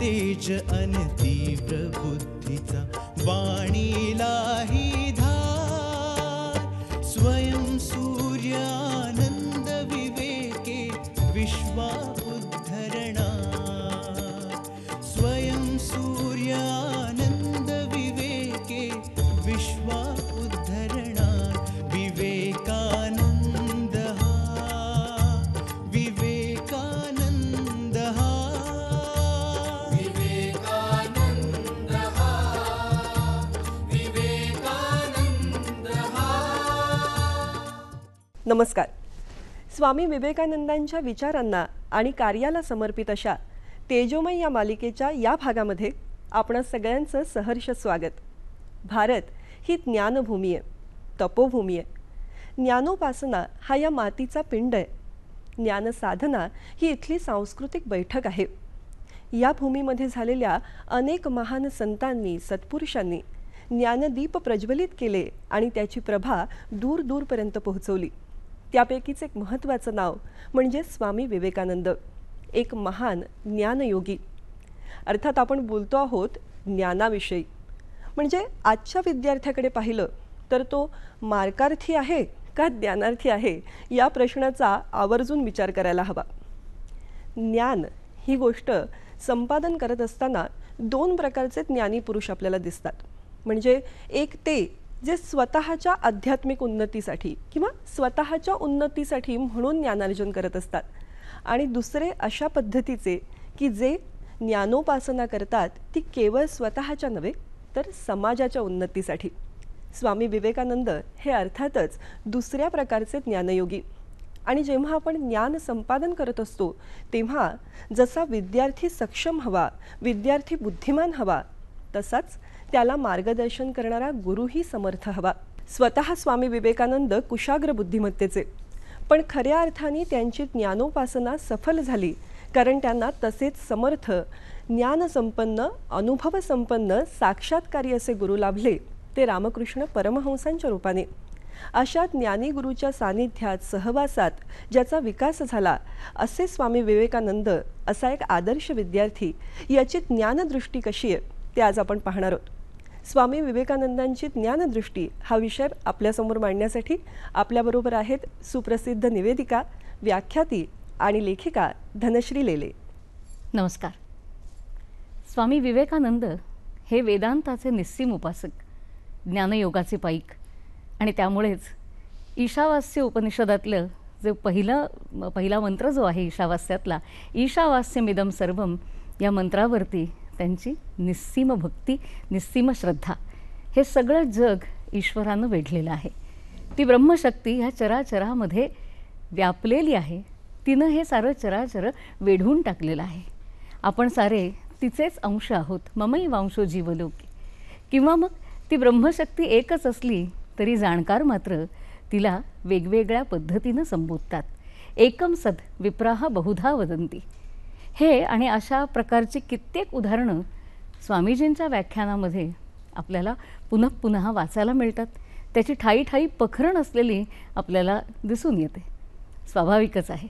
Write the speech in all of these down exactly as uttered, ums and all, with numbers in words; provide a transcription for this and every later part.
तेज अनती प्रबुद्धिता वाणीला ही धार स्वयं सूर्यानंद विवेके विश्वा उद्धरणा स्वयं सूर्यानंद विवेके विश्वा उद्धरणा विवेकानंद विवेकानंद नमस्कार। स्वामी विवेकानंदांच्या विचारांना आणि कार्याला समर्पित अशा तेजोमय या मालिकेच्या या भागामध्ये आपणा सगळ्यांचं सहर्ष स्वागत। भारत ही ज्ञानभूमी आहे, तपोभूमी आहे। ज्ञानोपासना हा या मातीचा पिंड आहे। ज्ञानसाधना ही इथली सांस्कृतिक बैठक आहे। या भूमीमध्ये झालेल्या अनेक महान संतांनी सत्पुरुषांनी ज्ञानदीप प्रज्वलित केले आणि त्याची प्रभा दूर दूरपर्यंत पोहोचवली। त्यापैकीच एक महत्त्वाचं नाव म्हणजे स्वामी विवेकानंद, एक महान ज्ञानयोगी। अर्थात आपण बोलतो आहोत ज्ञानाविषयी। म्हणजे आजच्या विद्यार्थ्याकडे पाहिलं तर तो मार्कार्थी आहे का ज्ञानार्थी आहे या प्रश्नाचा आवर्जून विचार करायला हवा। ज्ञान ही गोष्ट संपादन करत असताना दोन प्रकारचे ज्ञानी पुरुष आपल्याला दिसतात। म्हणजे एक ते जे स्वतःच्या आध्यात्मिक उन्नतीसाठी किंवा स्वतःच्या उन्नतीसाठी म्हणून ज्ञानार्जन करत असतात, आणि दुसरे अशा पद्धतीचे की जे ज्ञानोपासना करतात ती केवळ स्वतःच्या नव्हे तर समाजाच्या उन्नतीसाठी। स्वामी विवेकानंद हे अर्थातच दुसऱ्या प्रकारचे ज्ञानयोगी। आणि जेव्हा आपण ज्ञान संपादन करत असतो तेव्हा जसा विद्यार्थी सक्षम हवा, विद्यार्थी बुद्धिमान हवा, तसाच त्याला मार्गदर्शन करणारा गुरुही समर्थ हवा। स्वतः स्वामी विवेकानंद कुशाग्र बुद्धिमत्तेचे, पण खऱ्या अर्थाने त्यांची ज्ञानोपासना सफल झाली कारण त्यांना तसेच समर्थ, ज्ञानसंपन्न, अनुभवसंपन्न, साक्षात्कारी असे गुरु लाभले, ते रामकृष्ण परमहंसांच्या रूपाने। अशा ज्ञानी गुरुच्या सानिध्यात सहवासात ज्याचा विकास झाला असे स्वामी विवेकानंद, असा एक आदर्श विद्यार्थी, याची ज्ञानदृष्टी कशी आहे ते आज आपण पाहणार आहोत। स्वामी विवेकानंदांची ज्ञानदृष्टी हा विषय आपल्यासमोर मांडण्यासाठी आपल्याबरोबर आहेत सुप्रसिद्ध निवेदिका, व्याख्याती आणि लेखिका धनश्री लेले। नमस्कार। स्वामी विवेकानंद हे वेदांताचे निस्सीम उपासक, ज्ञानयोगाचे पाईक, आणि त्यामुळेच ईशावास्य उपनिषदातलं जे पहिलं पहिला मंत्र जो आहे ईशावास्यातला, ईशावास्यमिदं सर्वम या मंत्रावरती त्यांची निस्सीम भक्ती, निस्सीम श्रद्धा। हे सगळं जग ईश्वरानं वेढलेलं आहे। ती ब्रह्मशक्ती ह्या चराचरामध्ये व्यापलेली आहे। तिनं हे सारं चराचर वेढून टाकलेलं आहे। आपण सारे तिचेच अंश आहोत, ममई वांशो जीवलोकी। किंवा मग ती ब्रह्मशक्ती एकच असली तरी जाणकार मात्र तिला वेगवेगळ्या पद्धतीनं संबोधतात। एकम सद विप्राह बहुधा वदंती, हे आणि अशा प्रकारची कित्येक उदाहरणं स्वामीजींच्या व्याख्यानामध्ये आपल्याला पुनः पुन्हा वाचायला मिळतात। त्याची ठाई ठाई पखरण असलेली आपल्याला दिसून येते। स्वाभाविकच आहे,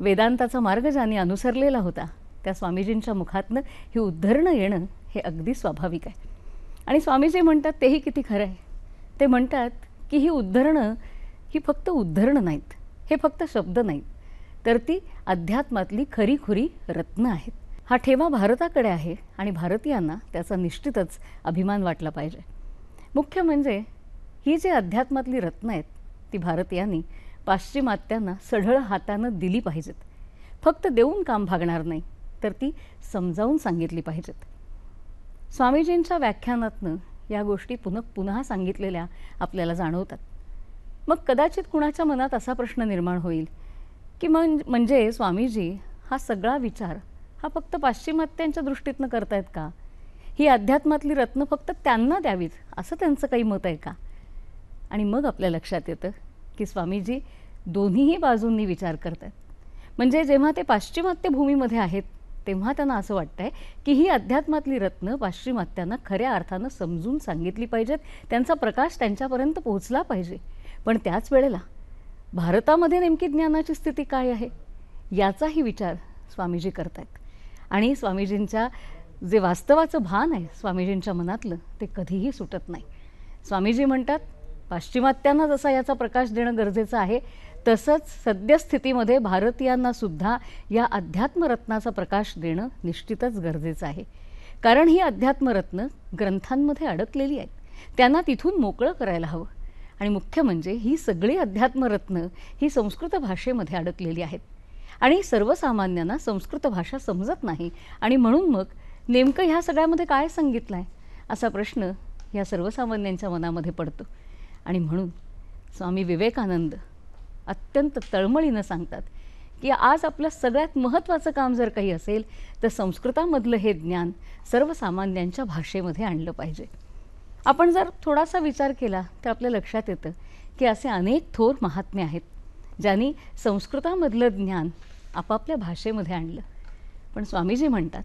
वेदांताचा मार्ग ज्याने अनुसरलेला होता त्या स्वामीजींच्या मुखातनं ही उद्धरणं येणं हे अगदी स्वाभाविक आहे। आणि स्वामीजी म्हणतात तेही किती खरं आहे। ते म्हणतात की ही उद्धरणं ही फक्त उद्धरणं नाहीत, हे फक्त शब्द नाहीत, तर ती अध्यात्मातली खरीखुरी रत्न आहेत। हा ठेवा भारताकडे आहे आणि भारतीयांना त्याचा निश्चितच अभिमान वाटला पाहिजे। मुख्य म्हणजे ही जी अध्यात्मातली रत्न आहेत ती भारतीयांनी पाश्चिमात्यांना सढळ हातानं दिली पाहिजेत। फक्त देऊन काम भागणार नाही, तर ती समजावून सांगितली पाहिजेत। स्वामीजींच्या व्याख्यानातनं या गोष्टी पुनः पुन्हा सांगितलेल्या आपल्याला जाणवतात। मग कदाचित कुणाच्या मनात असा प्रश्न निर्माण होईल की म्हणजे स्वामीजी हा सगळा विचार हा फक्त पाश्चिमात्यांच्या दृष्टीतनं करतायत का? ही अध्यात्मातली रत्न फक्त त्यांना द्यावीत असं त्यांचं काही मत आहे का? आणि मग आपल्या लक्षात येतं की स्वामीजी दोन्हीही बाजूंनी विचार करतात. म्हणजे जेव्हा ते पाश्चिमात्य भूमीमध्ये आहेत तेव्हा त्यांना असं वाटतंय की ही अध्यात्मातली रत्नं पाश्चिमात्यांना खऱ्या अर्थानं समजून सांगितली पाहिजेत, त्यांचा प्रकाश त्यांच्यापर्यंत पोहोचला पाहिजे. पण त्याच वेळेला भारतामध्ये नेमकी ज्ञानाची स्थिती काय आहे याचाही विचार स्वामीजी करतात. आणि स्वामीजींच्या जे वास्तवाचं भान आहे स्वामीजींच्या मनातलं ते कधीही सुटत नाही. स्वामीजी म्हणतात पाश्चिमात्यांना जसा याचा प्रकाश देणं गरजेचं आहे तसंच सद्यस्थितीमध्ये भारतीयांनासुद्धा या अध्यात्मरत्नाचा प्रकाश देणं निश्चितच गरजेचं आहे. कारण ही अध्यात्मरत्नं ग्रंथांमध्ये अडकलेली आहेत, त्यांना तिथून मोकळं करायला हवं. आणि मुख्य म्हणजे ही सगळी अध्यात्मरत्नं ही संस्कृत भाषेमध्ये अडकलेली आहेत आणि सर्वसामान्यांना संस्कृत भाषा समजत नाही. आणि म्हणून मग नेमकं ह्या सगळ्यामध्ये काय सांगितलं आहे असा प्रश्न या सर्वसामान्यांच्या मनामध्ये पडतो. आणि म्हणून स्वामी विवेकानंद अत्यंत तळमळीनं सांगतात की आज आपलं सगळ्यात महत्त्वाचं काम जर काही असेल तर संस्कृतामधलं हे ज्ञान सर्वसामान्यांच्या भाषेमध्ये आणलं पाहिजे. आपण जर थोडासा विचार केला तर आपल्या लक्षात येतं की असे अनेक थोर महात्मे आहेत ज्यांनी संस्कृतामधलं ज्ञान आपापल्या भाषेमध्ये आणलं. पण स्वामीजी म्हणतात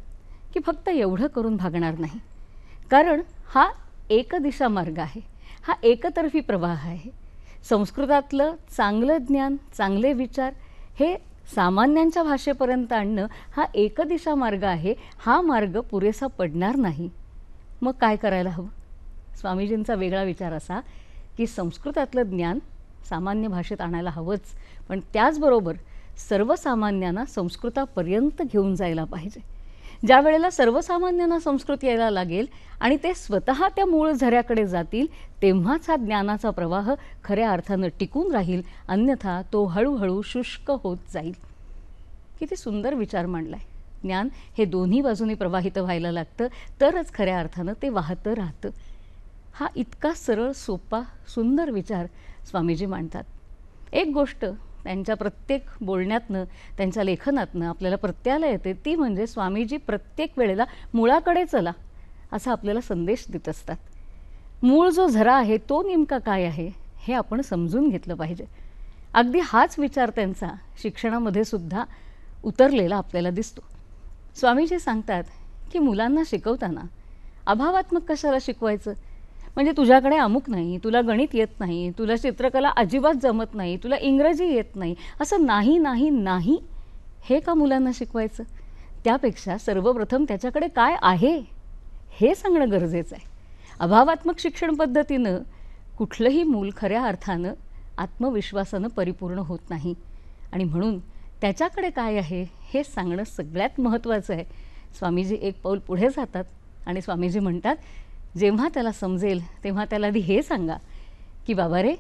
की फक्त एवढं करून भागणार नाही, कारण हा एक दिशा मार्ग आहे, हा एकतर्फी प्रवाह आहे. संस्कृतातलं चांगलं ज्ञान चांगले विचार हे सामान्यांच्या भाषेपर्यंत आणणं हा एक दिशा मार्ग आहे, हा मार्ग पुरेसा पडणार नाही. मग काय करायला हवं? स्वामीजींचा वेगळा विचार असा की संस्कृतातलं ज्ञान सामान्य भाषेत आणायला हवंच, पण त्याचबरोबर सर्वसामान्यांना संस्कृतापर्यंत घेऊन जायला पाहिजे. ज्या वेळेला सर्वसामान्यांना संस्कृत यायला लागेल आणि ते स्वतः त्या मूळ झऱ्याकडे जातील तेव्हाच हा ज्ञानाचा प्रवाह खऱ्या अर्थानं टिकून राहील, अन्यथा तो हळूहळू शुष्क होत जाईल. किती सुंदर विचार मांडला आहे. ज्ञान हे दोन्ही बाजूने प्रवाहित व्हायला लागतं तरच खऱ्या अर्थानं ते वाहतं राहतं. हा इतका सरळ सोपा सुंदर विचार स्वामीजी मांडतात. एक गोष्ट त्यांच्या प्रत्येक बोलण्यातनं त्यांच्या लेखनातनं आपल्याला प्रत्ययाला येते ती म्हणजे स्वामीजी प्रत्येक वेळेला मुळाकडे चला असा आपल्याला संदेश देत असतात. मूळ जो झरा आहे तो नेमका काय आहे हे आपण समजून घेतलं पाहिजे. अगदी हाच विचार त्यांचा शिक्षणामध्ये सुद्धा उतरलेला आपल्याला दिसतो. स्वामीजी सांगतात की मुलांना शिकवताना अभावात्मक कशाला शिकवायचं, म्हणजे तुझ्याकडे अमुक नाही, तुला गणित येत नाही, तुला चित्रकला अजिबात जमत नाही, तुला इंग्रजी येत नाही, असं नाही नाही नाही हे का मुलांना शिकवायचं? त्यापेक्षा सर्वप्रथम त्याच्याकडे काय आहे हे सांगणं गरजेचं आहे. अभावात्मक शिक्षण पद्धतीनं कुठलंही मूल खऱ्या अर्थानं आत्मविश्वासानं परिपूर्ण होत नाही आणि म्हणून त्याच्याकडे काय आहे हे सांगणं सगळ्यात महत्त्वाचं आहे. स्वामीजी एक पाऊल पुढे जातात आणि स्वामीजी म्हणतात जेव्हा त्याला समजेल तेव्हा त्याला आधी हे सांगा की बाबा रे,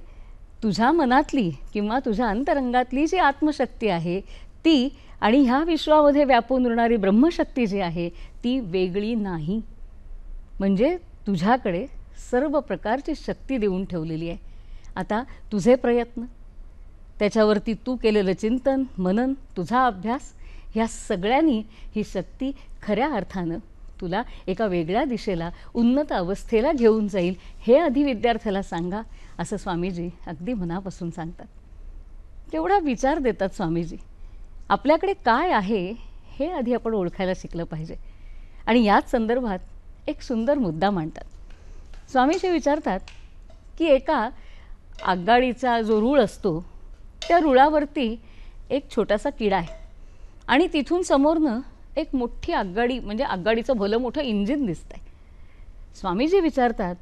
तुझ्या मनातली किंवा तुझ्या अंतरंगातली जी आत्मशक्ती आहे ती आणि ह्या विश्वामध्ये व्यापून उरणारी ब्रह्मशक्ती जी आहे ती वेगळी नाही. म्हणजे तुझ्याकडे सर्व प्रकारची शक्ती देऊन ठेवलेली आहे. आता तुझे प्रयत्न, त्याच्यावरती तू केलेलं चिंतन मनन, तुझा अभ्यास, ह्या सगळ्यांनी ही शक्ती खऱ्या अर्थानं तुला एका वेगळ्या दिशेला उन्नत अवस्थेला घेऊन जाईल हे आधी विद्यार्थ्याला सांगा असं स्वामीजी अगदी मनापासून सांगतात. तेवढा विचार देतात स्वामीजी. आपल्याकडे काय आहे हे आधी आपण ओळखायला शिकलं पाहिजे. आणि याच संदर्भात एक सुंदर मुद्दा मांडतात. स्वामीजी विचारतात की एका आगगाडीचा जो रूळ असतो त्या रुळावरती एक छोटासा किडा आहे आणि तिथून समोरनं एक मोठी आगगाडी म्हणजे आगगाडीचं भलं मोठं इंजिन दिसत आहे. स्वामीजी विचारतात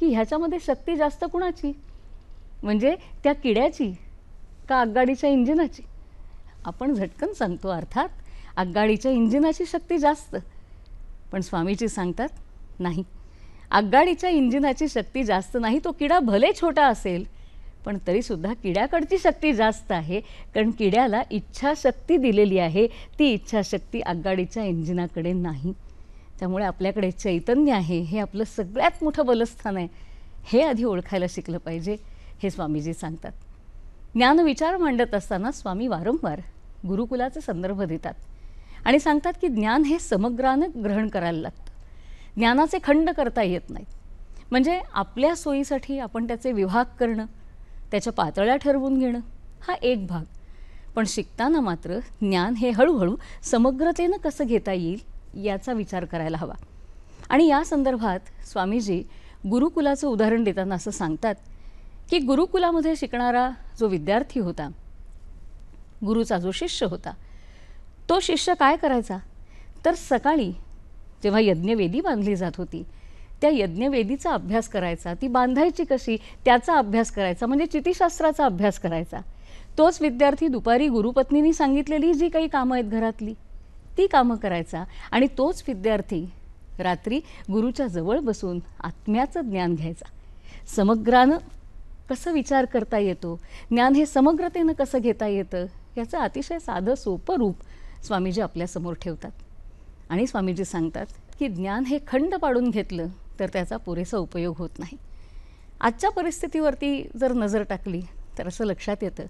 की ह्याच्यामध्ये शक्ती जास्त कुणाची, म्हणजे त्या किड्याची का आगगाडीच्या इंजिनाची? आपण झटकन सांगतो अर्थात आगगाडीच्या इंजिनाची शक्ती जास्त. पण स्वामीजी सांगतात नाही, आगगाडीच्या इंजिनाची शक्ती जास्त नाही. तो किडा भले छोटा असेल पण तरीसुद्धा किड्याकडची शक्ती जास्त आहे, कारण किड्याला इच्छाशक्ती दिलेली आहे. ती इच्छाशक्ती आगगाडीच्या इंजिनाकडे नाही. त्यामुळे आपल्याकडे चैतन्य आहे हे आपलं सगळ्यात मोठं बलस्थान आहे हे आधी ओळखायला शिकलं पाहिजे हे स्वामीजी सांगतात. ज्ञानविचार मांडत असताना स्वामी वारंवार गुरुकुलाचा संदर्भ देतात आणि सांगतात की ज्ञान हे समग्रानं ग्रहण करायला लागतं, ज्ञानाचे खंड करता येत नाहीत. म्हणजे आपल्या सोयीसाठी आपण त्याचे विभाग करणं त्याच्या पातळ्या ठरवून घेणं हा एक भाग, पण शिकताना मात्र ज्ञान हे हळूहळू समग्रतेने कसं घेता येईल याचा विचार करायला हवा। आणि या संदर्भात स्वामीजी गुरुकुलाचं उदाहरण देताना असं सांगतात की गुरुकुलामध्ये शिकणारा जो विद्यार्थी होता, गुरुचा जो शिष्य होता, तो शिष्य काय करायचा तर सकाळी जेव्हा यज्ञवेदी बांधली जात होती त्या यज्ञवेदीचा अभ्यास करायचा, ती बांधायची कशी त्याचा अभ्यास करायचा, म्हणजे चितिशास्त्राचा अभ्यास करायचा। तोच विद्यार्थी दुपारी गुरुपत्नींनी सांगितलेली जी काही कामं आहेत घरातली ती कामं करायचा आणि तोच विद्यार्थी रात्री गुरुच्या जवळ बसून आत्म्याचं ज्ञान घ्यायचा। समग्रानं कसं विचार करता येतो, ज्ञान हे समग्रतेनं कसं घेता येतं याचं अतिशय साधं सोपं रूप स्वामीजी आपल्यासमोर ठेवतात आणि स्वामीजी सांगतात की ज्ञान हे खंड पाडून घेतलं तर त्याचा पुरेसा उपयोग होत नाही। आजच्या परिस्थितीवरती जर नजर टाकली तर असं लक्षात येतं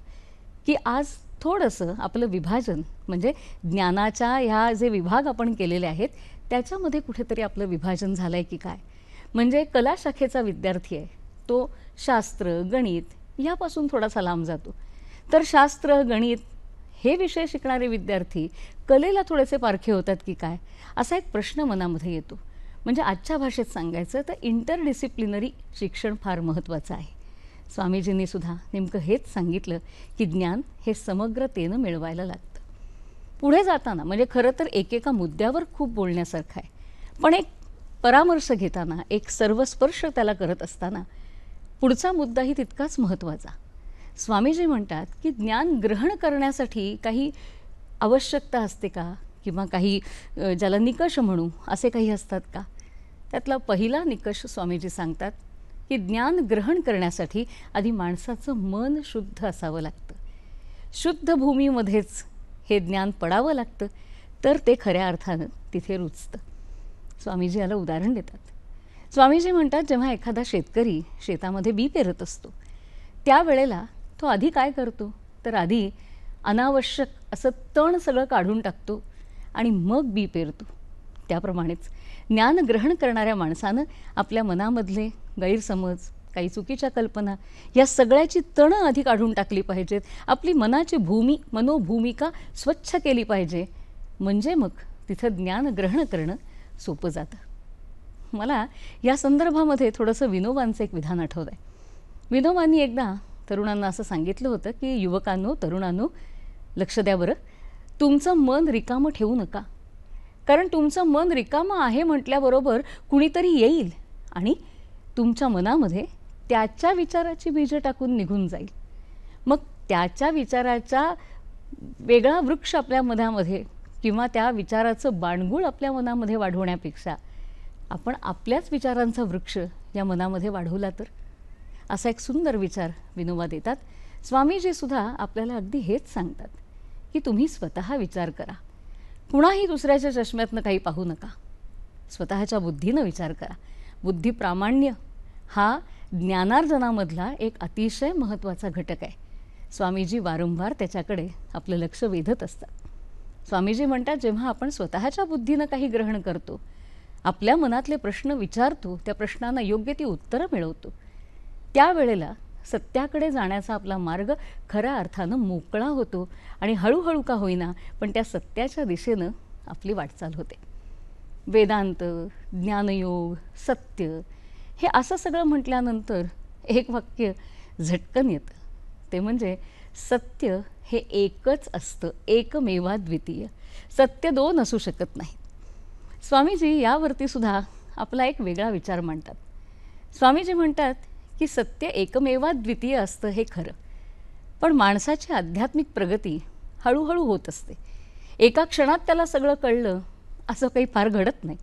की आज थोडंसं आपलं विभाजन म्हणजे ज्ञानाच्या ह्या जे विभाग आपण केलेले आहेत त्याच्यामध्ये कुठेतरी आपलं विभाजन झालं आहे की काय। म्हणजे कला शाखेचा विद्यार्थी आहे तो शास्त्र गणित यापासून थोडासा लांब जातो, तर शास्त्र गणित हे विषय शिकणारे विद्यार्थी कलेला थोडेसे पारखे होतात की काय असा एक प्रश्न मनामध्ये येतो। म्हणजे आजच्या भाषेत सांगायचं तर इंटरडिसिप्लिनरी शिक्षण फार महत्त्वाचं आहे। स्वामीजींनी सुद्धा नेमकं हेच सांगितलं की ज्ञान हे समग्रतेनं मिळवायला लागतं। पुढे जाताना म्हणजे खरं तर एकेका मुद्द्यावर खूप बोलण्यासारखं आहे, पण एक परामर्श घेताना एक सर्वस्पर्श त्याला करत असताना पुढचा मुद्दाही तितकाच महत्त्वाचा। स्वामीजी म्हणतात की ज्ञान ग्रहण करण्यासाठी काही आवश्यकता असते का किंवा काही ज्याला निकष म्हणू असे काही असतात का। त्यातला पहिला निकष स्वामीजी सांगतात की ज्ञान ग्रहण करण्यासाठी आधी माणसाचं मन शुद्ध असावं लागतं, शुद्ध भूमीमध्येच हे ज्ञान पडावं लागतं तर ते खऱ्या अर्थानं तिथे रुजतं। स्वामीजी याला उदाहरण देतात। स्वामीजी म्हणतात जेव्हा एखादा शेतकरी शेतामध्ये बी पेरत असतो त्यावेळेला तो आधी काय करतो तर आधी अनावश्यक असं तण सगळं काढून टाकतो आणि मग बी पेरतो। त्याप्रमाणेच ज्ञान ग्रहण करणाऱ्या माणसानं आपल्या मनामधले गैरसमज काही चुकीच्या कल्पना या सगळ्याची तणं आधी काढून टाकली पाहिजेत, आपली मनाची भूमी मनोभूमिका स्वच्छ केली पाहिजे, म्हणजे मग तिथं ज्ञान ग्रहण करणं सोपं जातं। मला या संदर्भामध्ये थोडंसं विनोबांचं एक विधान आठवत आहे। विनोबांनी एकदा तरुणांना असं सांगितलं होतं की युवकांनो तरुणांनो लक्ष द्या बरं, तुमचं मन रिकामं ठेवू नका, कारण तुमचं मन रिकामं आहे म्हटल्याबरोबर कुणीतरी येईल आणि तुमच्या मनामध्ये त्याच्या विचाराची बीजं टाकून निघून जाईल, मग त्याच्या विचाराचा वेगळा वृक्ष आपल्या मनामध्ये किंवा त्या विचाराचं बाणगुळ आपल्या मनामध्ये वाढवण्यापेक्षा आपण आपल्याच विचारांचा वृक्ष या मनामध्ये वाढवला तर, असा एक सुंदर विचार विनोबा देतात। स्वामीजीसुद्धा आपल्याला अगदी हेच सांगतात की तुम्ही स्वतः विचार करा, कुणाही दुसऱ्याच्या चष्म्यातनं काही पाहू नका, स्वतःच्या बुद्धीनं विचार करा। बुद्धिप्रामाण्य हा ज्ञानार्जनामधला एक अतिशय महत्त्वाचा घटक आहे। स्वामीजी वारंवार त्याच्याकडे आपलं लक्ष वेधत असतात। स्वामीजी म्हणतात जेव्हा आपण स्वतःच्या बुद्धीनं काही ग्रहण करतो, आपल्या मनातले प्रश्न विचारतो, त्या प्रश्नांना योग्य ती उत्तरं मिळवतो, त्यावेळेला सत्याकडे जाण्याचा आपला मार्ग खऱ्या अर्थानं मोकळा होतो आणि हळूहळू का होईना पण त्या सत्याच्या दिशेनं आपली वाटचाल होते। वेदांत ज्ञानयोग सत्य हे असं सगळं म्हटल्यानंतर एक वाक्य झटकन येतं, ते म्हणजे सत्य हे एकच असतं, एकमेवाद्वितीय, सत्य दोन असू शकत नाहीत। स्वामीजी यावरती सुद्धा आपला एक वेगळा विचार मांडतात। स्वामीजी म्हणतात की सत्य एकमेवाद्वितीय असतं हे खरं, पण माणसाची आध्यात्मिक प्रगती हळूहळू होत असते। एका क्षणात त्याला सगळं कळलं असं काही फार घडत नाही,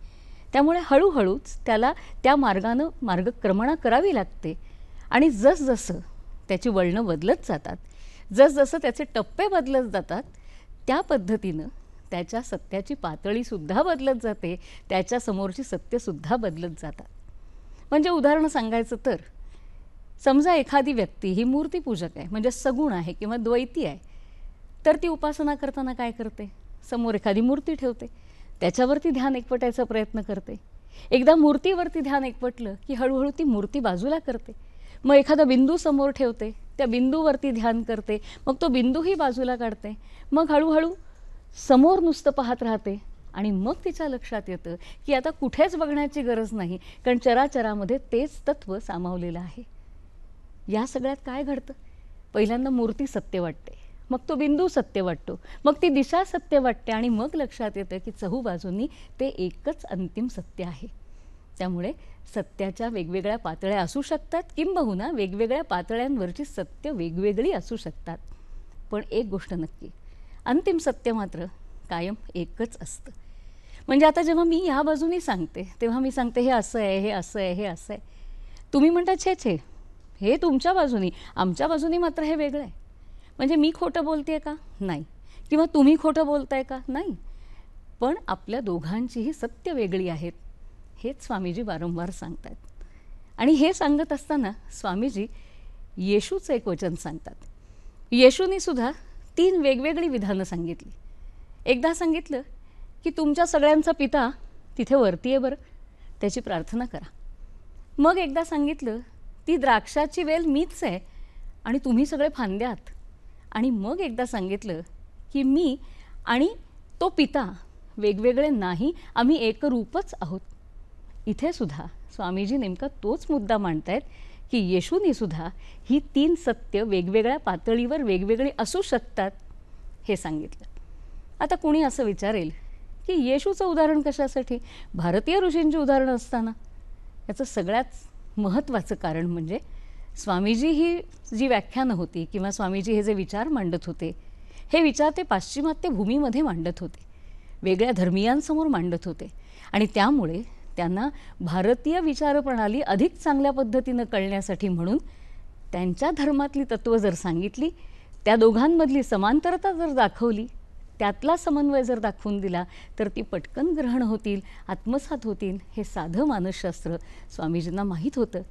त्यामुळे हळूहळूच त्याला त्या मार्गानं मार्गक्रमणा करावी लागते आणि जसजसं त्याची वळणं बदलत जातात, जसजसं त्याचे टप्पे बदलत जातात, त्या पद्धतीनं त्याच्या सत्याची पातळीसुद्धा बदलत जाते, त्याच्यासमोरची सत्यसुद्धा बदलत जातात। म्हणजे उदाहरण सांगायचं तर समजा एखादी व्यक्ती ही मूर्तीपूजक आहे, म्हणजे सगुण आहे किंवा द्वैती आहे, तर ती उपासना करताना काय करते, समोर एखादी मूर्ती ठेवते, त्याच्यावरती ध्यान एकवटायचा प्रयत्न करते। एकदा मूर्तीवरती ध्यान एकवटलं की हळूहळू ती मूर्ती बाजूला करते, मग एखादा बिंदू समोर ठेवते, त्या बिंदूवरती ध्यान करते, मग तो बिंदूही बाजूला काढते, मग हळूहळू समोर नुसतं पाहत राहते आणि मग तिच्या लक्षात येतं की आता कुठेच बघण्याची गरज नाही, कारण चराचरामध्ये तेच तत्त्व सामावलेलं आहे। या सगळ्यात काय घडतं? पहिल्यांदा मूर्ती सत्य वाटते, मग तो बिंदू सत्य वाटतो, मग ती दिशा सत्य वाटते आणि मग लक्षात येतं की चहूबाजूंनी ते एकच अंतिम सत्य आहे। त्यामुळे सत्याच्या वेगवेगळ्या पातळ्या असू शकतात, किंबहुना वेगवेगळ्या पातळ्यांवरची सत्य वेगवेगळी असू शकतात, पण एक गोष्ट नक्की, अंतिम सत्य मात्र कायम एकच असतं। म्हणजे आता जेव्हा मी या बाजूनी सांगते तेव्हा मी सांगते हे असं आहे, हे असं आहे, हे असं आहे, तुम्ही म्हणता छे छे हे तुमच्या बाजूनी, आमच्या बाजूनी मात्र हे वेगळं आहे। म्हणजे मी खोटं बोलते आहे का? नाही, किंवा तुम्ही खोटं बोलताय का? नाही, पण आपल्या दोघांचीही सत्य वेगळी आहेत हेच स्वामीजी वारंवार सांगतात। आणि हे सांगत असताना स्वामीजी येशूचं एक वचन सांगतात। येशूने सुद्धा तीन वेगवेगळी विधानं सांगितली। एकदा सांगितलं की तुमच्या सगळ्यांचा पिता तिथे वरती आहे बरं, त्याची प्रार्थना करा। मग एकदा सांगितलं ती द्राक्षाची वेल मीच आहे आणि तुम्ही सगळे फांद्या आहात। आणि मग एकदा सांगितलं की मी आणि तो पिता वेगवेगळे नाही, आम्ही एकरूपच आहोत। इथे सुद्धा स्वामीजी नेमका तोच मुद्दा मांडतायत की येशूने सुद्धा ही तीन सत्य वेगवेगळ्या पातळीवर वेगवेगळी असू शकतात हे सांगितलं। आता कोणी असं विचारेल की येशूचं उदाहरण कशासाठी, भारतीय ऋषींची उदाहरण असताना? याचं सगळ्यात महत्त्वाचं कारण म्हणजे स्वामीजी ही जी व्याख्यानं होती किंवा स्वामीजी हे जे विचार मांडत होते, हे विचार ते पाश्चिमात्य भूमीमध्ये मांडत होते, वेगळ्या धर्मियांसमोर मांडत होते, आणि त्यामुळे त्यांना भारतीय विचारप्रणाली अधिक चांगल्या पद्धतीनं कळण्यासाठी म्हणून त्यांच्या धर्मातली तत्त्वं जर सांगितली, त्या दोघांमधली समांतरता जर दाखवली, त्यातला समन्वय जर दाखवून दिला, तर ती पटकन ग्रहण होतील, आत्मसात होतील, हे साधं मानसशास्त्र स्वामीजींना माहीत होतं।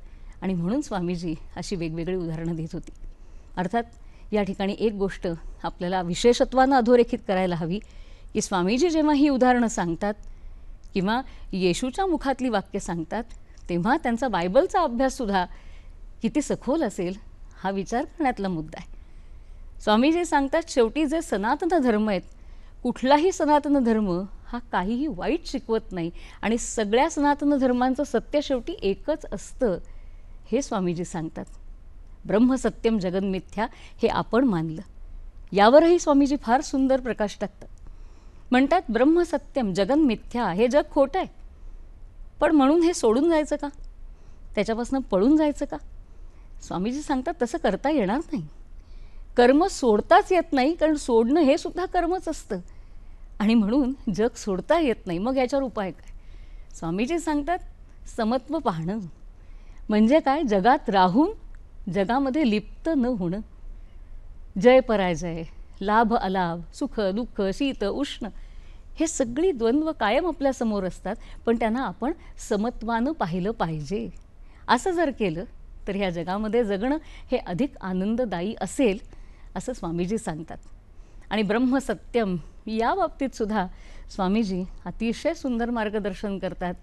आणि म्हणून स्वामीजी अशी वेगवेगळी उदाहरणं देत होती। अर्थात या ठिकाणी एक गोष्ट आपल्याला विशेषत्वानं अधोरेखित करायला हवी की स्वामीजी जेव्हा ही उदाहरणं सांगतात किंवा येशूच्या मुखातली वाक्य सांगतात, तेव्हा त्यांचा बायबलचा अभ्याससुद्धा किती सखोल असेल हा विचार करण्यातला मुद्दा आहे। स्वामीजी सांगतात शेवटी जे सनातन धर्म आहेत, कुठलाही सनातन धर्म हा काहीही वाईट शिकवत नाही आणि सगळ्या सनातन धर्मांचं सत्य शेवटी एकच असतं हे स्वामीजी सांगतात। ब्रह्मसत्यम जगन्मिथ्या हे आपण मानलं, यावरही स्वामीजी फार सुंदर प्रकाश टाकतात। म्हणतात ब्रह्मसत्यम जगन्मिथ्या, हे जग खोटं आहे, पण म्हणून हे सोडून जायचं का, त्याच्यापासून पळून जायचं का? स्वामीजी सांगतात तसं करता येणार नाही, कर्म सोडताच येत नाही, कारण सोडणं हे सुद्धा कर्मच असतं आणि म्हणून जग सोडता येत नाही। मग याच्यावर उपाय काय? स्वामीजी सांगतात समत्व पाहणं, म्हणजे काय, जगात राहून जगामध्ये लिप्त न होणं। जय पराजय, लाभ अलाभ, सुख दुःख, शीत उष्ण, हे सगळी द्वंद्व कायम आपल्यासमोर असतात, पण त्यांना आपण समत्वानं पाहिलं पाहिजे। असं जर केलं तर ह्या जगामध्ये जगणं हे अधिक आनंददायी असेल असं स्वामीजी सांगतात। आणि ब्रह्मसत्यम या बाबतीतसुद्धा स्वामीजी अतिशय सुंदर मार्गदर्शन करतात।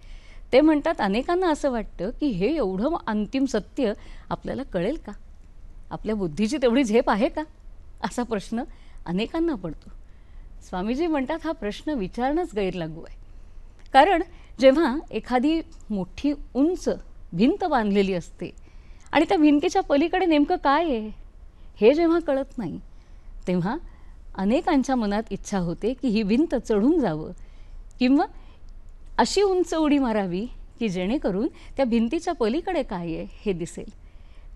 ते म्हणतात अनेकांना असं वाटतं की हे एवढं अंतिम सत्य आपल्याला कळेल का, आपल्या बुद्धीची तेवढी झेप आहे का, असा प्रश्न अनेकांना पडतो। स्वामीजी म्हणतात हा प्रश्न विचारणंच गैरलागू आहे, कारण जेव्हा एखादी मोठी उंच भिंत बांधलेली असते आणि त्या भिंतीच्या पलीकडे नेमकं काय आहे हे जेव्हा कळत नाही, तेव्हा अनेकांच्या मनात इच्छा होते की ही भिंत चढून जावं किंवा अशी उंच उडी मारावी की जेणेकरून त्या भिंतीच्या पलीकडे काय आहे हे दिसेल,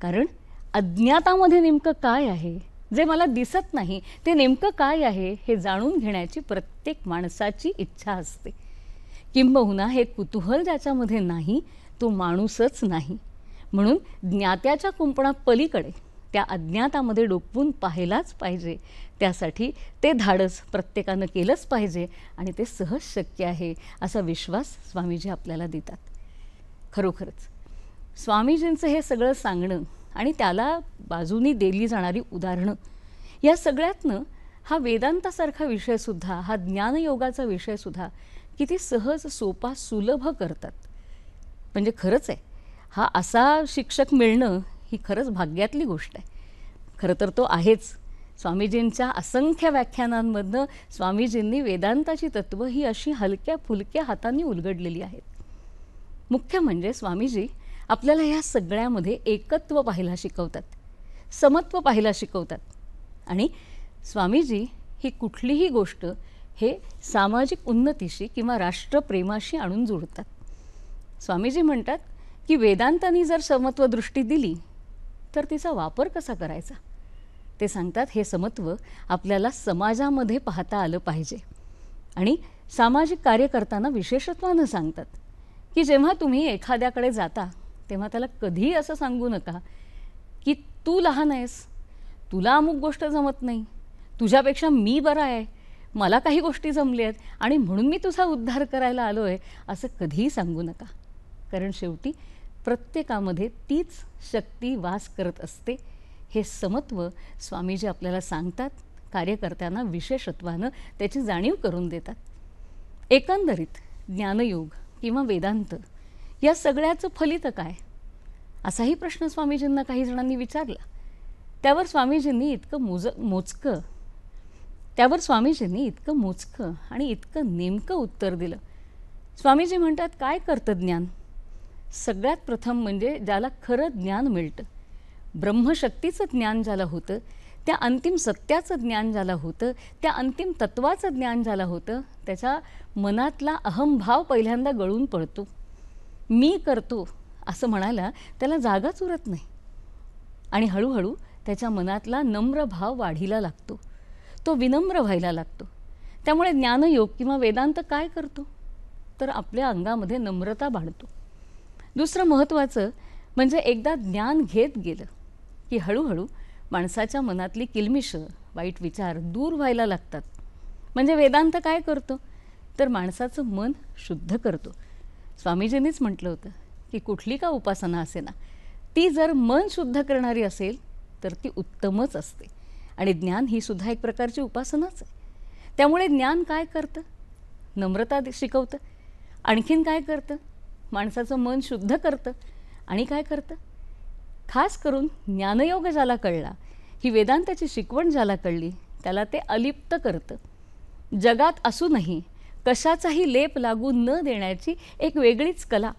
कारण अज्ञातामध्ये नेमकं काय आहे, जे मला दिसत नाही ते नेमकं काय आहे हे जाणून घेण्याची प्रत्येक माणसाची इच्छा असते। किंबहुना हे कुतूहल ज्याच्यामध्ये नाही तो माणूसच नाही, म्हणून ज्ञात्याच्या कुंपणापलीकडे त्या अज्ञातामध्ये डोकवून पाहायलाच पाहिजे, त्यासाठी ते धाडस प्रत्येकानं केलंच पाहिजे आणि ते सहज शक्य आहे असा विश्वास स्वामीजी आपल्याला देतात। खरोखरच स्वामीजींचं हे सगळं सांगणं आणि त्याला बाजूनी दिली जाणारी उदाहरणं, या सगळ्यातनं हा वेदांतासारखा विषयसुद्धा, हा ज्ञानयोगाचा विषयसुद्धा किती सहज सोपा सुलभ करतात। म्हणजे खरंच आहे, हा असा शिक्षक मिळणं ही खरंच भाग्यातली गोष्ट आहे। खरं तर तो आहेच। स्वामीजींच्या असंख्य व्याख्यानांमधनं स्वामीजींनी वेदांताची तत्व ही अशी हलक्या फुलक्या हातांनी उलगडलेली आहेत। मुख्य म्हणजे स्वामीजी आपल्याला या सगळ्यामध्ये एकत्व पाहायला शिकवतात, समत्व पाहायला शिकवतात। आणि स्वामीजी ही कुठलीही गोष्ट हे सामाजिक उन्नतीशी किंवा राष्ट्रप्रेमाशी आणून जोडतात। स्वामीजी म्हणतात की वेदांतांनी जर समत्व दृष्टी दिली तर तिचा वापर कसा करायचा ते सांगतात। हे समत्व आपल्याला समाजामध्ये पाहता आलं पाहिजे। आणि सामाजिक कार्य करताना विशेषत्वानं सांगतात की जेव्हा तुम्ही एखाद्याकडे जाता तेव्हा त्याला कधीही असं सांगू नका की तू लहान आहेस, तुला अमुक गोष्ट जमत नाही, तुझ्यापेक्षा मी बरा आहे, मला काही गोष्टी जमल्या आहेत आणि म्हणून मी तुझा उद्धार करायला आलो आहे, असं कधीही सांगू नका। कारण शेवटी प्रत्येकामध्ये तीच शक्ती वास करत असते। हे समत्व स्वामीजी आपल्याला सांगतात, कार्यकर्त्यांना विशेषत्वानं त्याची जाणीव करून देतात। एकंदरीत ज्ञानयोग किंवा वेदांत या सगळ्याचं फलित काय असाही प्रश्न स्वामीजींना काही जणांनी विचारला। त्यावर स्वामीजींनी इतकं मोज मोजकं त्यावर स्वामीजींनी इतकं मोजकं आणि इतकं नेमकं उत्तर दिलं। स्वामीजी म्हणतात, काय करतं ज्ञान? सगळ्यात प्रथम म्हणजे ज्याला खरं ज्ञान मिळतं, ब्रह्मशक्तीचं ज्ञान ज्याला होतं, त्या अंतिम सत्याचं ज्ञान ज्याला होतं, त्या अंतिम तत्वाचं ज्ञान ज्याला होतं, त्याच्या मनातला अहंभाव पहिल्यांदा गळून पडतो। मी करतो असं म्हणायला त्याला जागाच उरत नाही आणि हळूहळू त्याच्या मनातला नम्र भाव वाढीला लागतो, तो विनम्र व्हायला लागतो। त्यामुळे ज्ञानयोग किंवा वेदांत काय करतो तर आपल्या अंगामध्ये नम्रता बाळगतो। दुसरं महत्त्वाचं म्हणजे एकदा ज्ञान घेत गेलं की हळूहळू माणसाच्या मनातली किलमिषं, वाईट विचार दूर व्हायला लागतात। म्हणजे वेदांत काय करतो तर माणसाचं मन शुद्ध करतो। स्वामीजींनीच म्हटलं होतं की कुठली का उपासना असेना, ती जर मन शुद्ध करणारी असेल तर ती उत्तमच असते। आणि ज्ञान ही सुद्धा एक प्रकारची उपासनाच आहे। त्यामुळे ज्ञान काय करतं? नम्रता शिकवतं, आणखीन काय करतं? माणसाचं मन शुद्ध करतं आणि काय करतं? खास करून ज्ञानयोग ज्याला कळला, ही वेदांताची शिकवण ज्याला कळली, त्याला ते अलिप्त करतं। जगात असूनही कशाचाही लेप लागू न देण्याची एक वेगळीच कला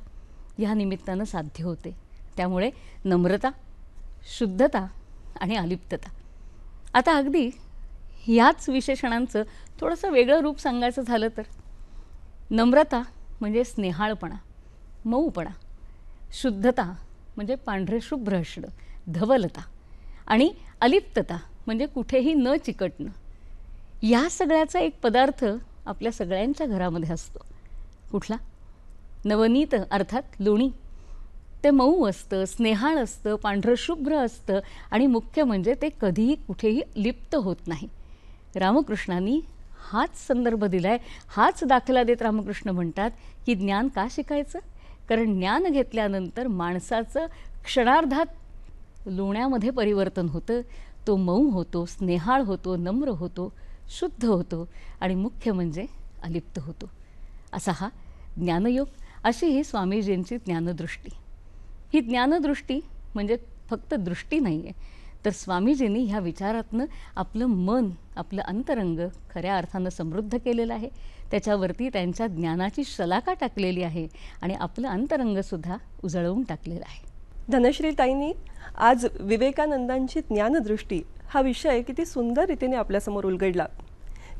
या निमित्तानं साध्य होते। त्यामुळे नम्रता, शुद्धता आणि अलिप्तता। आता अगदी ह्याच विशेषणांचं थोडंसं वेगळं रूप सांगायचं झालं तर नम्रता म्हणजे स्नेहाळपणा, मऊपणा, शुद्धता म्हणजे पांढरे शुभ्र असणं, धवलता, आणि अलिप्तता म्हणजे कुठेही न चिकटणं। या सगळ्याचा एक पदार्थ आपल्या सगळ्यांच्या घरामध्ये असतो। कुठला? नवनीत अर्थात लोणी। ते मऊ असतं, स्नेहाळ असतं, पांढरं शुभ्र असतं आणि मुख्य म्हणजे ते कधीही कुठेही लिप्त होत नाही। रामकृष्णांनी हाच संदर्भ दिला आहे, हाच दाखला देत रामकृष्ण म्हणतात की ज्ञान का शिकायचं? कारण ज्ञान घेतल्यानंतर माणसाचं क्षणार्धात लोण्यामध्ये परिवर्तन होतं, तो मऊ होतो, स्नेहाळ होतो, नम्र होतो, शुद्ध होतो आणि मुख्य म्हणजे अलिप्त होतो। असा हा ज्ञानयोग, अशी ही स्वामीजींची ज्ञानदृष्टी। ही ज्ञानदृष्टी म्हणजे फक्त दृष्टी नाही आहे, तर स्वामीजींनी ह्या विचारातनं आपलं मन, आपलं अंतरंग खऱ्या अर्थानं समृद्ध केलेलं आहे। त्याच्यावरती त्यांच्या ज्ञानाची शलाका टाकलेली आहे आणि आपलं अंतरंगसुद्धा उजळवून टाकलेलं आहे। धनश्री ताईंनी आज विवेकानंदांची ज्ञानदृष्टी हा विषय किती सुंदर रीतीने आपल्यासमोर उलगडला।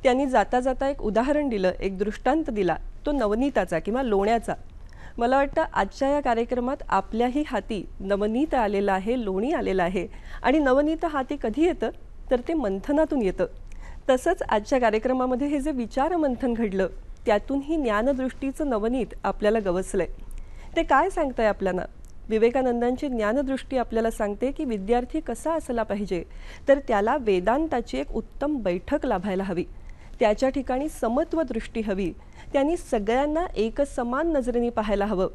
त्यांनी जाता जाता एक उदाहरण दिलं, एक दृष्टांत दिला, तो नवनीताचा किंवा लोण्याचा। मला वाटतं आजच्या या कार्यक्रमात आपल्याही हाती नवनीत आलेलं आहे, लोणी आलेलं आहे। आणि नवनीत हाती कधी येतं तर ते मंथनातून येतं। तसंच आजच्या कार्यक्रमामध्ये हे जे विचार मंथन घडलं त्यातून ही ज्ञानदृष्टीचं नवनीत आपल्याला गवसलं आहे। ते काय सांगतंय आपल्याला? विवेकानंदांची ज्ञानदृष्टी आपल्याला सांगते की विद्यार्थी कसा असला पाहिजे तर त्याला वेदांताची एक उत्तम बैठक लाभायला हवी, त्याच्या ठिकाणी समत्व दृष्टी हवी, त्यांनी सगळ्यांना एक समान नजरेने पाहायला हवं।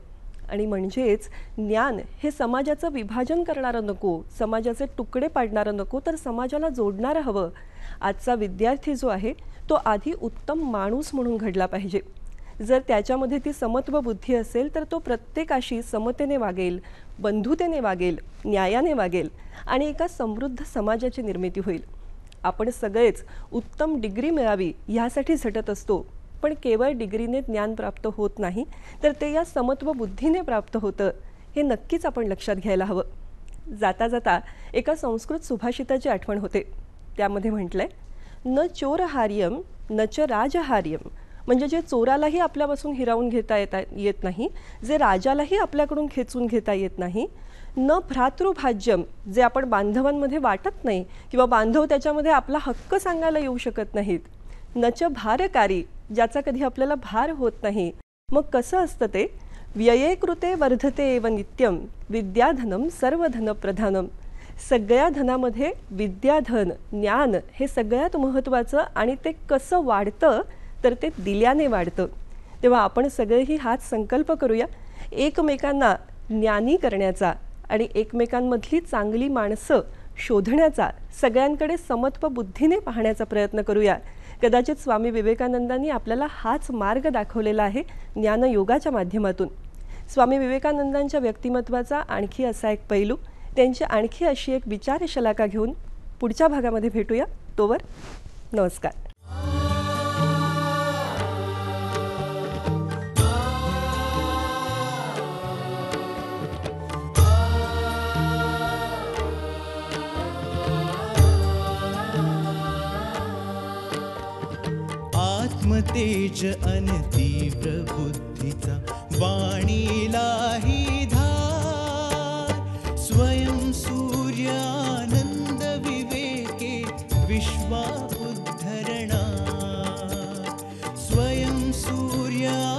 आणि म्हणजेच ज्ञान हे समाजाचं विभाजन करणारं नको, समाजाचे तुकडे पाडणारं नको, तर समाजाला जोडणारं हवं। आजचा विद्यार्थी जो आहे तो आधी उत्तम माणूस म्हणून घडला पाहिजे। जर त्याच्यामध्ये ती समत्व बुद्धी असेल तर तो प्रत्येकाशी समतेने वागेल, बंधुतेने वागेल, न्यायाने वागेल आणि एका समृद्ध समाजाची निर्मिती होईल। आपण सगळेच उत्तम डिग्री मिळावी यासाठी झटत असतो, पण केवळ डिग्रीने ज्ञान प्राप्त होत नाही, तर ते या समत्व बुद्धीने प्राप्त होतं, हे नक्कीच आपण लक्षात घ्यायला हवं। जाता जाता एका संस्कृत सुभाषिताची आठवण होते, त्यामध्ये म्हटलंय न चोरहार्यम न च राजहार्यम, म्हणजे जे चोरालाही आपल्यापासून हिरावून घेता येता येत नाही, जे राजालाही आपल्याकडून खेचून घेता येत नाही, न भ्रातृभाज्यम जे आपण बांधवांमध्ये वाटत नाही किंवा बांधव त्याच्यामध्ये आपला हक्क सांगायला येऊ शकत नाहीत, न च भारकारी ज्याचा कधी आपल्याला भार होत नाही। मग कसं असतं ते, व्यये कृते वर्धते एव नित्यम विद्याधनम सर्वधन प्रधानम, सगळ्या धनामध्ये विद्याधन ज्ञान हे सगळ्यात महत्त्वाचं आणि ते कसं वाढतं तर ते दिल्याने वाढतं। तेव्हा आपण सगळेही हाच संकल्प करूया एकमेकांना ज्ञानी करण्याचा आणि एकमेकांमधली चांगली माणसं शोधण्याचा, सगळ्यांकडे समत्व बुद्धीने पाहण्याचा प्रयत्न करूया। कदाचित स्वामी विवेकानंदांनी आपल्याला हाच मार्ग दाखवलेला आहे ज्ञानयोगाच्या माध्यमातून। स्वामी विवेकानंदांच्या व्यक्तिमत्वाचा आणखी असा एक पैलू, त्यांची आणखी अशी एक विचारशलाका घेऊन पुढच्या भागामध्ये भेटूया। तोवर नमस्कार। तेज अनतीव्र बुद्धीचा वाणीलाही धार, स्वयं सूर्य आनंद विवेके विश्वा उद्धरणा, स्वयं सूर्य